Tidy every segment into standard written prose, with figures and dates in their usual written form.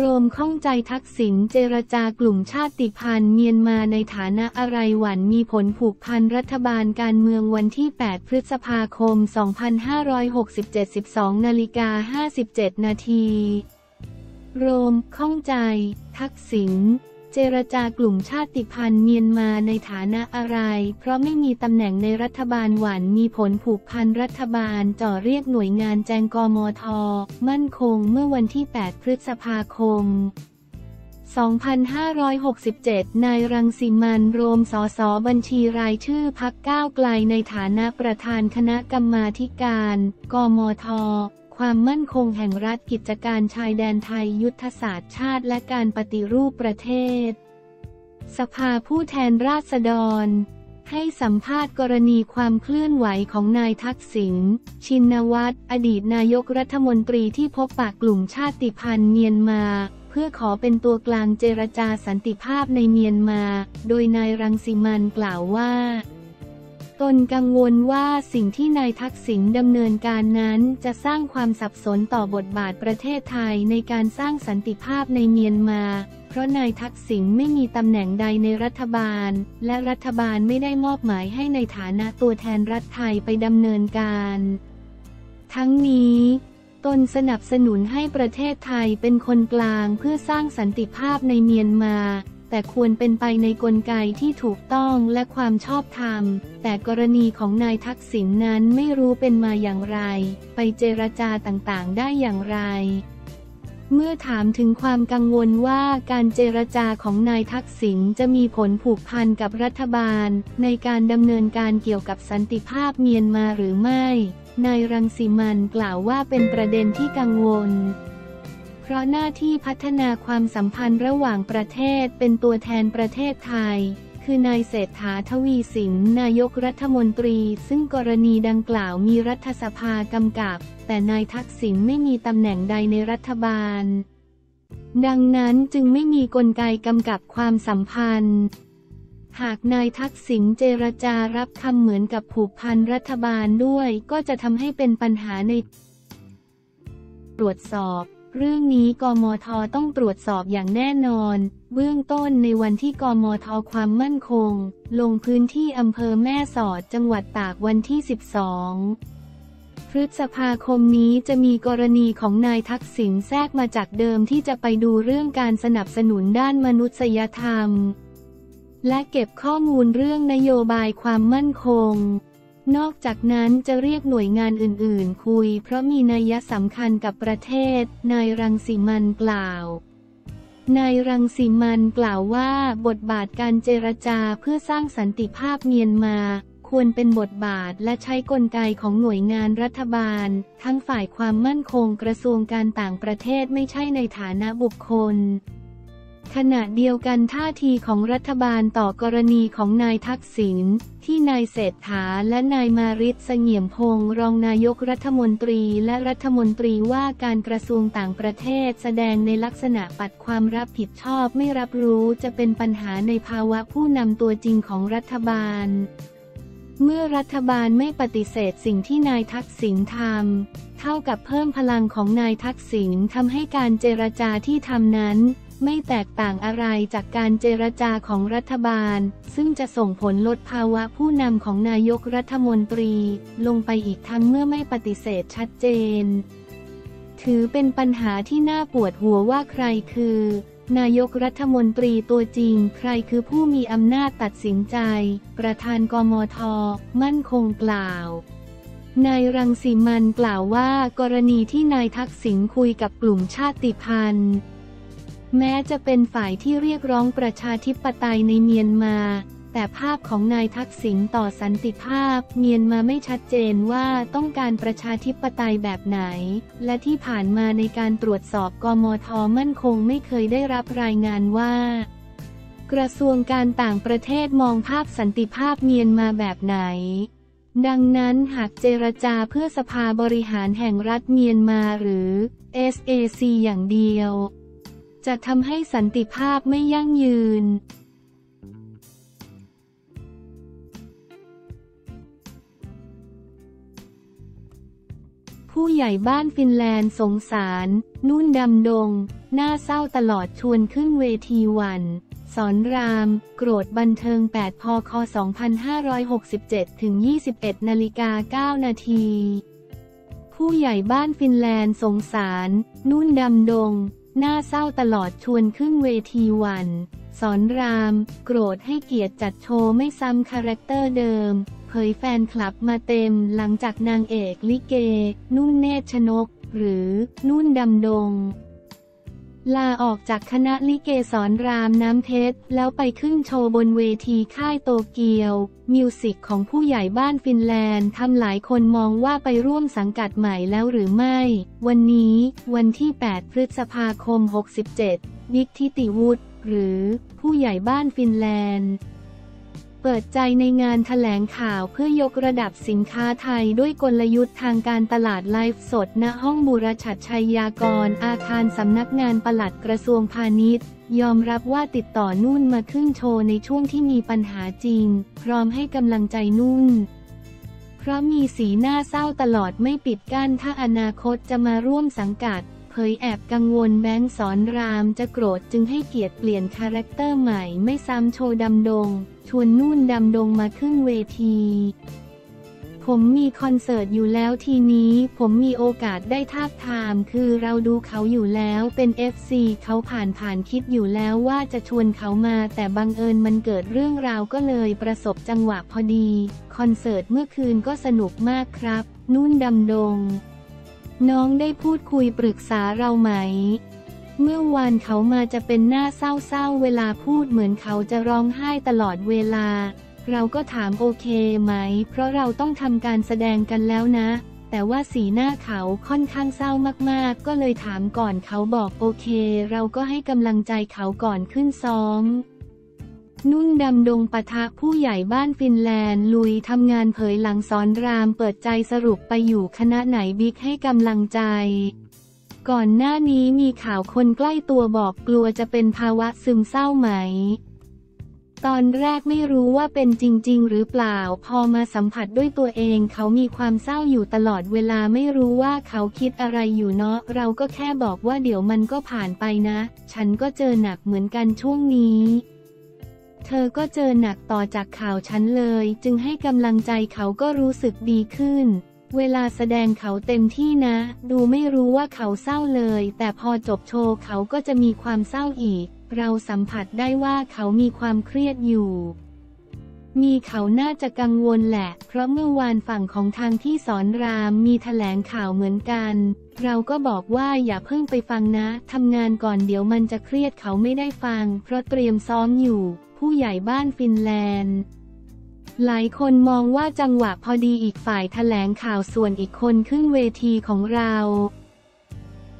โรมข้องใจทักษิณเจรจากลุ่มชาติพันธุ์เมียนมาในฐานะอะไรหวันมีผลผูกพันรัฐบาลการเมืองวันที่ 8 พฤษภาคม 2567 12:57 นาทีโรมข้องใจทักษิณเจรจากลุ่มชาติพันธุ์เมียนมาในฐานะอะไรเพราะไม่มีตำแหน่งในรัฐบาลหวันมีผลผูกพันรัฐบาลจ่อเรียกหน่วยงานแจงกมธ.มั่นคงเมื่อวันที่ 8 พฤษภาคม 2567 นายรังสิมันต์โรมสส.บัญชีรายชื่อพรรคก้าวไกลในฐานะประธานคณะกรรมาธิการกมธ.ความมั่นคงแห่งรัฐกิจการชายแดนไทยยุทธศาสตร์ชาติและการปฏิรูปประเทศสภาผู้แทนราษฎรให้สัมภาษณ์กรณีความเคลื่อนไหวของนายทักษิณชินวัตรอดีตนายกรัฐมนตรีที่พบปะกลุ่มชาติพันธุ์เมียนมาเพื่อขอเป็นตัวกลางเจรจาสันติภาพในเมียนมาโดยนายรังสิมันต์กล่าวว่าตนกังวลว่าสิ่งที่นายทักษิณดำเนินการนั้นจะสร้างความสับสนต่อบทบาทประเทศไทยในการสร้างสันติภาพในเมียนมาเพราะนายทักษิณไม่มีตำแหน่งใดในรัฐบาลและรัฐบาลไม่ได้มอบหมายให้ในฐานะตัวแทนรัฐไทยไปดำเนินการทั้งนี้ตนสนับสนุนให้ประเทศไทยเป็นคนกลางเพื่อสร้างสันติภาพในเมียนมาแต่ควรเป็นไปในกลไกที่ถูกต้องและความชอบธรรมแต่กรณีของนายทักษิณนั้นไม่รู้เป็นมาอย่างไรไปเจรจาต่างๆได้อย่างไรเมื่อถามถึงความกังวลว่าการเจรจาของนายทักษิณจะมีผลผูกพันกับรัฐบาลในการดำเนินการเกี่ยวกับสันติภาพเมียนมาหรือไม่นายรังสิมันต์กล่าวว่าเป็นประเด็นที่กังวลเพราะหน้าที่พัฒนาความสัมพันธ์ระหว่างประเทศเป็นตัวแทนประเทศไทยคือนายเศรษฐาทวีสินนายกรัฐมนตรีซึ่งกรณีดังกล่าวมีรัฐสภากำกับแต่นายทักษิณไม่มีตำแหน่งใดในรัฐบาลดังนั้นจึงไม่มีกลไกกำกับความสัมพันธ์หากนายทักษิณเจรจารับคำเหมือนกับผูกพันรัฐบาลด้วยก็จะทำให้เป็นปัญหาในตรวจสอบเรื่องนี้กมธ.ต้องตรวจสอบอย่างแน่นอนเบื้องต้นในวันที่กมธ.ความมั่นคงลงพื้นที่อำเภอแม่สอดจังหวัดตากวันที่ 12 พฤษภาคมนี้จะมีกรณีของนายทักษิณแทรกมาจากเดิมที่จะไปดูเรื่องการสนับสนุนด้านมนุษยธรรมและเก็บข้อมูลเรื่องนโยบายความมั่นคงนอกจากนั้นจะเรียกหน่วยงานอื่นๆคุยเพราะมีนัยสำคัญกับประเทศนายรังสิมันต์กล่าวนายรังสิมันต์กล่าวว่าบทบาทการเจรจาเพื่อสร้างสันติภาพเมียนมาควรเป็นบทบาทและใช้กลไกของหน่วยงานรัฐบาลทั้งฝ่ายความมั่นคงกระทรวงการต่างประเทศไม่ใช่ในฐานะบุคคลขณะเดียวกันท่าทีของรัฐบาลต่อกรณีของนายทักษิณที่นายเศรษฐาและนายมาริตเสงี่ยมพงษ์รองนายกรัฐมนตรีและรัฐมนตรีว่าการกระทรวงต่างประเทศแสดงในลักษณะปัดความรับผิดชอบไม่รับรู้จะเป็นปัญหาในภาวะผู้นำตัวจริงของรัฐบาลเมื่อรัฐบาลไม่ปฏิเสธสิ่งที่นายทักษิณทำเท่ากับเพิ่มพลังของนายทักษิณทำให้การเจรจาที่ทำนั้นไม่แตกต่างอะไรจากการเจรจาของรัฐบาลซึ่งจะส่งผลลดภาวะผู้นำของนายกรัฐมนตรีลงไปอีกทั้งเมื่อไม่ปฏิเสธชัดเจนถือเป็นปัญหาที่น่าปวดหัวว่าใครคือนายกรัฐมนตรีตัวจริงใครคือผู้มีอำนาจตัดสินใจประธานกมธ.มั่นคงกล่าวนายรังสิมันต์กล่าวว่ากรณีที่นายทักษิณคุยกับกลุ่มชาติพันธุ์แม้จะเป็นฝ่ายที่เรียกร้องประชาธิปไตยในเมียนมาแต่ภาพของนายทักษิณต่อสันติภาพเมียนมาไม่ชัดเจนว่าต้องการประชาธิปไตยแบบไหนและที่ผ่านมาในการตรวจสอบกมธ.มั่นคงไม่เคยได้รับรายงานว่ากระทรวงการต่างประเทศมองภาพสันติภาพเมียนมาแบบไหนดังนั้นหากเจรจาเพื่อสภาบริหารแห่งรัฐเมียนมาหรือ SAC อย่างเดียวจะทำให้สันติภาพไม่ยั่งยืนผู้ใหญ่บ้านฟินแลนด์สงสารนุ่นดำดง น่าเศร้าตลอดชวนขึ้นเวทีวันสอนรามโกรธบันเทิง8 พ.ค. 2567 ถึง 21.09 น.ผู้ใหญ่บ้านฟินแลนด์สงสารนุ่นดำดงน่าเศร้าตลอดชวนขึ้นเวทีวันสอนรามโกรธให้เกียรติจัดโชว์ไม่ซ้ำคาแรคเตอร์เดิมเผยแฟนคลับมาเต็มหลังจากนางเอกลิเกนุ่นเนตรชนกหรือนุ่นดำดงลาออกจากคณะลิเกสอนรามน้ำเพชรแล้วไปขึ้นโชว์บนเวทีค่ายโตเกียวมิวสิกของผู้ใหญ่บ้านฟินแลนด์ทำหลายคนมองว่าไปร่วมสังกัดใหม่แล้วหรือไม่วันนี้วันที่8 พฤษภาคม 67บิ๊กทิติวุฒิหรือผู้ใหญ่บ้านฟินแลนด์เปิดใจในงานแถลงข่าวเพื่อยกระดับสินค้าไทยด้วยกลยุทธ์ทางการตลาดไลฟ์สดณห้องบุรชัดชัยยากรอาคารสำนักงานปลัดกระทรวงพาณิชย์ยอมรับว่าติดต่อนุ่นมาขึ้นโชว์ในช่วงที่มีปัญหาจริงพร้อมให้กำลังใจนุ่นเพราะมีสีหน้าเศร้าตลอดไม่ปิดกั้นถ้าอนาคตจะมาร่วมสังกัดเผยแอบกังวลแบงค์สอนรามจะโกรธจึงให้เกียรติเปลี่ยนคาแรคเตอร์ใหม่ไม่ซ้ำโชว์ดำดงชวนนุ่นดำดงมาขึ้นเวทีผมมีคอนเสิร์ตอยู่แล้วทีนี้ผมมีโอกาสได้ทาบทามคือเราดูเขาอยู่แล้วเป็น FC เขาผ่านคิดอยู่แล้วว่าจะชวนเขามาแต่บังเอิญมันเกิดเรื่องราวก็เลยประสบจังหวะพอดีคอนเสิร์ตเมื่อคืนก็สนุกมากครับนุ่นดำดงน้องได้พูดคุยปรึกษาเราไหมเมื่อวานเขามาจะเป็นหน้าเศร้าๆเวลาพูดเหมือนเขาจะร้องไห้ตลอดเวลาเราก็ถามโอเคไหมเพราะเราต้องทำการแสดงกันแล้วนะแต่ว่าสีหน้าเขาค่อนข้างเศร้ามากๆก็เลยถามก่อนเขาบอกโอเคเราก็ให้กำลังใจเขาก่อนขึ้นซ้อมนุ่นดำดงปะทะผู้ใหญ่บ้านฟินแลนด์ลุยทำงานเผยหลังสอนรามเปิดใจสรุปไปอยู่คณะไหนบิ๊กให้กำลังใจก่อนหน้านี้มีข่าวคนใกล้ตัวบอกกลัวจะเป็นภาวะซึมเศร้าไหมตอนแรกไม่รู้ว่าเป็นจริงๆหรือเปล่าพอมาสัมผัสด้วยตัวเองเขามีความเศร้าอยู่ตลอดเวลาไม่รู้ว่าเขาคิดอะไรอยู่เนาะเราก็แค่บอกว่าเดี๋ยวมันก็ผ่านไปนะฉันก็เจอหนักเหมือนกันช่วงนี้เธอก็เจอหนักต่อจากข่าวฉันเลยจึงให้กำลังใจเขาก็รู้สึกดีขึ้นเวลาแสดงเขาเต็มที่นะดูไม่รู้ว่าเขาเศร้าเลยแต่พอจบโชว์เขาก็จะมีความเศร้าอีกเราสัมผัสได้ว่าเขามีความเครียดอยู่มีเขาน่าจะกังวลแหละเพราะเมื่อวานฝั่งของทางที่สอนรามมีแถลงข่าวเหมือนกันเราก็บอกว่าอย่าเพิ่งไปฟังนะทำงานก่อนเดี๋ยวมันจะเครียดเขาไม่ได้ฟังเพราะเตรียมซ้อมอยู่ผู้ใหญ่บ้านฟินแลนด์หลายคนมองว่าจังหวะพอดีอีกฝ่ายแถลงข่าวส่วนอีกคนขึ้นเวทีของเรา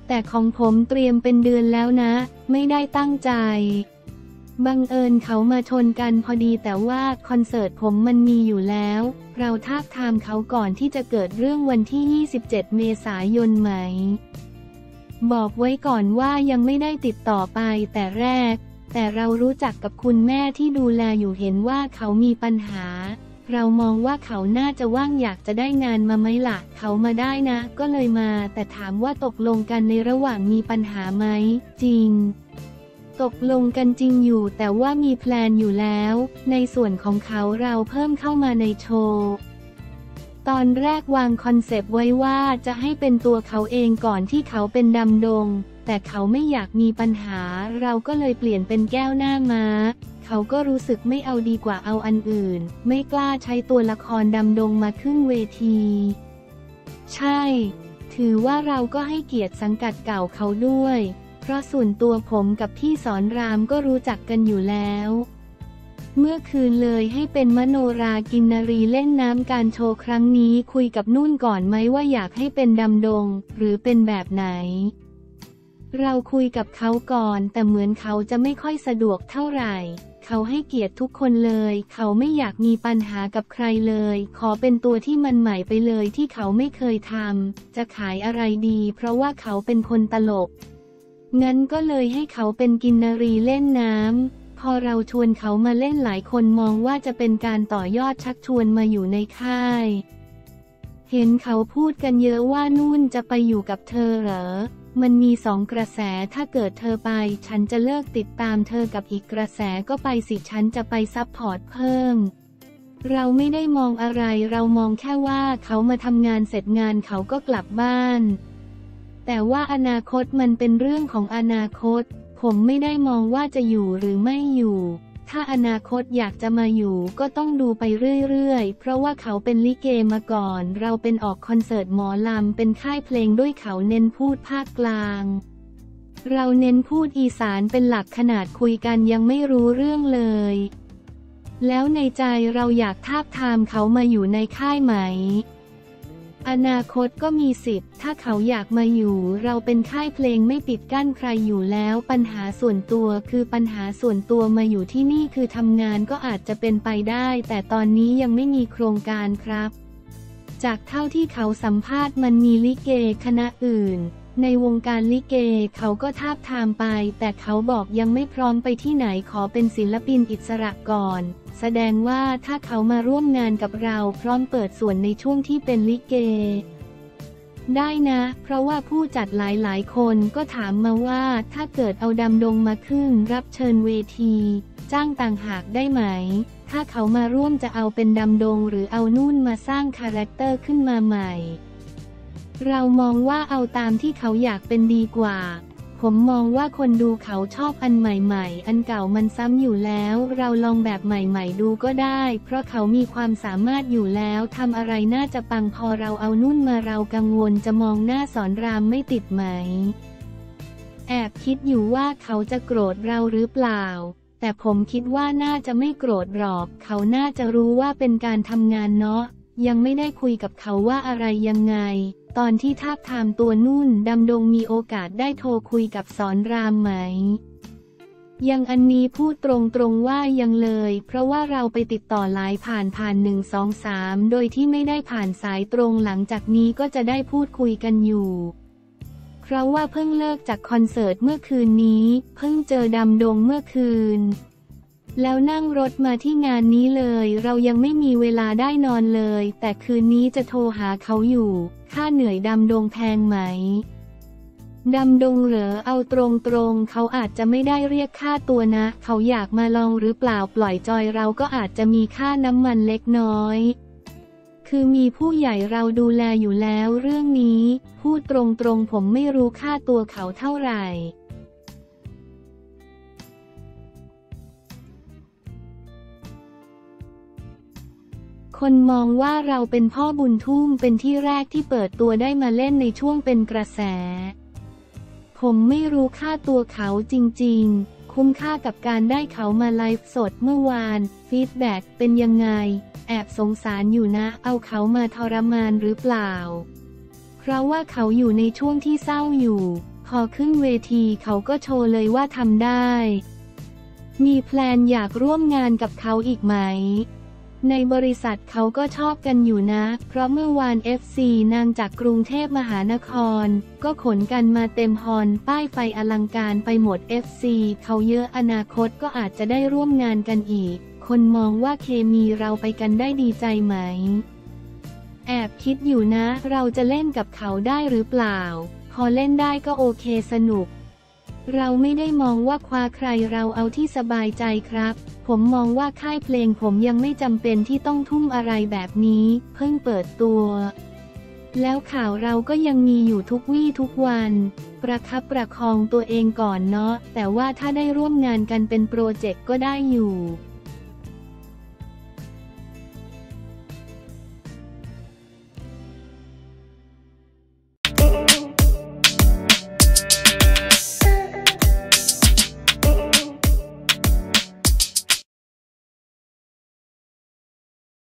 แต่ของผมเตรียมเป็นเดือนแล้วนะไม่ได้ตั้งใจบังเอิญเขามาชนกันพอดีแต่ว่าคอนเสิร์ตผมมันมีอยู่แล้วเราทาบทามเขาก่อนที่จะเกิดเรื่องวันที่27 เมษายนไหมบอกไว้ก่อนว่ายังไม่ได้ติดต่อไปแต่แรกแต่เรารู้จักกับคุณแม่ที่ดูแลอยู่เห็นว่าเขามีปัญหาเรามองว่าเขาน่าจะว่างอยากจะได้งานมาไหมล่ะเขามาได้นะก็เลยมาแต่ถามว่าตกลงกันในระหว่างมีปัญหาไหมจริงตกลงกันจริงอยู่แต่ว่ามีแพลนอยู่แล้วในส่วนของเขาเราเพิ่มเข้ามาในโชว์ตอนแรกวางคอนเซปต์ไว้ว่าจะให้เป็นตัวเขาเองก่อนที่เขาเป็นดำดงแต่เขาไม่อยากมีปัญหาเราก็เลยเปลี่ยนเป็นแก้วหน้าม้าเขาก็รู้สึกไม่เอาดีกว่าเอาอันอื่นไม่กล้าใช้ตัวละครดำดงมาขึ้นเวทีใช่ถือว่าเราก็ให้เกียรติสังกัดเก่าเขาด้วยเพราะส่วนตัวผมกับพี่สอนรามก็รู้จักกันอยู่แล้วเมื่อคืนเลยให้เป็นมโนรากินนรีเล่นน้ำการโชว์ครั้งนี้คุยกับนุ่นก่อนไหมว่าอยากให้เป็นดำดงหรือเป็นแบบไหนเราคุยกับเขาก่อนแต่เหมือนเขาจะไม่ค่อยสะดวกเท่าไหร่เขาให้เกียรติทุกคนเลยเขาไม่อยากมีปัญหากับใครเลยขอเป็นตัวที่มันใหม่ไปเลยที่เขาไม่เคยทำจะขายอะไรดีเพราะว่าเขาเป็นคนตลกงั้นก็เลยให้เขาเป็นกินนรีเล่นน้ำพอเราชวนเขามาเล่นหลายคนมองว่าจะเป็นการต่อยอดชักชวนมาอยู่ในค่ายเห็นเขาพูดกันเยอะว่านุ่นจะไปอยู่กับเธอเหรอ มันมีสองกระแสถ้าเกิดเธอไปฉันจะเลิกติดตามเธอกับอีกกระแสก็ไปสิฉันจะไปซัพพอร์ตเพิ่มเราไม่ได้มองอะไรเรามองแค่ว่าเขามาทำงานเสร็จงานเขาก็กลับบ้านแต่ว่าอนาคตมันเป็นเรื่องของอนาคตผมไม่ได้มองว่าจะอยู่หรือไม่อยู่ถ้าอนาคตอยากจะมาอยู่ก็ต้องดูไปเรื่อยๆเพราะว่าเขาเป็นลิเกมาก่อนเราเป็นออกคอนเสิร์ตหมอลำเป็นค่ายเพลงด้วยเขาเน้นพูดภาคกลางเราเน้นพูดอีสานเป็นหลักขนาดคุยกันยังไม่รู้เรื่องเลยแล้วในใจเราอยากทาบทามเขามาอยู่ในค่ายไหมอนาคตก็มีสิทธิ์ถ้าเขาอยากมาอยู่เราเป็นค่ายเพลงไม่ปิดกั้นใครอยู่แล้วปัญหาส่วนตัวคือปัญหาส่วนตัวมาอยู่ที่นี่คือทำงานก็อาจจะเป็นไปได้แต่ตอนนี้ยังไม่มีโครงการครับจากเท่าที่เขาสัมภาษณ์มันมีลิเกคณะอื่นในวงการลิเกเขาก็ทาบทามไปแต่เขาบอกยังไม่พร้อมไปที่ไหนขอเป็นศิลปินอิสระก่อนแสดงว่าถ้าเขามาร่วมงานกับเราพร้อมเปิดส่วนในช่วงที่เป็นลิเกได้นะเพราะว่าผู้จัดหลายๆคนก็ถามมาว่าถ้าเกิดเอาดำดงมาขึ้นรับเชิญเวทีจ้างต่างหากได้ไหมถ้าเขามาร่วมจะเอาเป็นดำดงหรือเอานุ่นมาสร้างคาแรคเตอร์ขึ้นมาใหม่เรามองว่าเอาตามที่เขาอยากเป็นดีกว่าผมมองว่าคนดูเขาชอบอันใหม่ๆอันเก่ามันซ้ำอยู่แล้วเราลองแบบใหม่ๆดูก็ได้เพราะเขามีความสามารถอยู่แล้วทำอะไรน่าจะปังพอเราเอานุ่นมาเรากังวลจะมองหน้าสอนรามไม่ติดไหมแอบคิดอยู่ว่าเขาจะโกรธเราหรือเปล่าแต่ผมคิดว่าน่าจะไม่โกรธหรอกเขาน่าจะรู้ว่าเป็นการทำงานเนาะยังไม่ได้คุยกับเขาว่าอะไรยังไงตอนที่ทาบทามตัวนุ่นดำดงมีโอกาสได้โทรคุยกับสอนรามไหมยังอันนี้พูดตรงๆว่ายังเลยเพราะว่าเราไปติดต่อหลายผ่าน1 2 3โดยที่ไม่ได้ผ่านสายตรงหลังจากนี้ก็จะได้พูดคุยกันอยู่เพราะว่าเพิ่งเลิกจากคอนเสิร์ตเมื่อคืนนี้เพิ่งเจอดำดงเมื่อคืนแล้วนั่งรถมาที่งานนี้เลยเรายังไม่มีเวลาได้นอนเลยแต่คืนนี้จะโทรหาเขาอยู่ค่าเหนื่อยดำดงแพงไหมดำดงเหรอเอาตรงเขาอาจจะไม่ได้เรียกค่าตัวนะเขาอยากมาลองหรือเปล่าปล่อยจอยเราก็อาจจะมีค่าน้ำมันเล็กน้อยคือมีผู้ใหญ่เราดูแลอยู่แล้วเรื่องนี้พูดตรงผมไม่รู้ค่าตัวเขาเท่าไหร่คนมองว่าเราเป็นพ่อบุญทุ่มเป็นที่แรกที่เปิดตัวได้มาเล่นในช่วงเป็นกระแสผมไม่รู้ค่าตัวเขาจริงๆคุ้มค่ากับการได้เขามาไลฟ์สดเมื่อวานฟีดแบ็กเป็นยังไงแอบสงสารอยู่นะเอาเขามาทรมานหรือเปล่าเพราะว่าเขาอยู่ในช่วงที่เศร้าอยู่พอขึ้นเวทีเขาก็โชว์เลยว่าทำได้มีแพลนอยากร่วมงานกับเขาอีกไหมในบริษัทเขาก็ชอบกันอยู่นะเพราะเมื่อวาน FC นางจากกรุงเทพมหานครก็ขนกันมาเต็มฮอลป้ายไฟอลังการไปหมด FC เขาเยอะอนาคตก็อาจจะได้ร่วมงานกันอีกคนมองว่าเคมีเราไปกันได้ดีใจไหมแอบคิดอยู่นะเราจะเล่นกับเขาได้หรือเปล่าพอเล่นได้ก็โอเคสนุกเราไม่ได้มองว่าคว้าใครเราเอาที่สบายใจครับผมมองว่าค่ายเพลงผมยังไม่จำเป็นที่ต้องทุ่มอะไรแบบนี้เพิ่งเปิดตัวแล้วข่าวเราก็ยังมีอยู่ทุกวี่ทุกวันประคับประคองตัวเองก่อนเนาะแต่ว่าถ้าได้ร่วมงานกันเป็นโปรเจกต์ก็ได้อยู่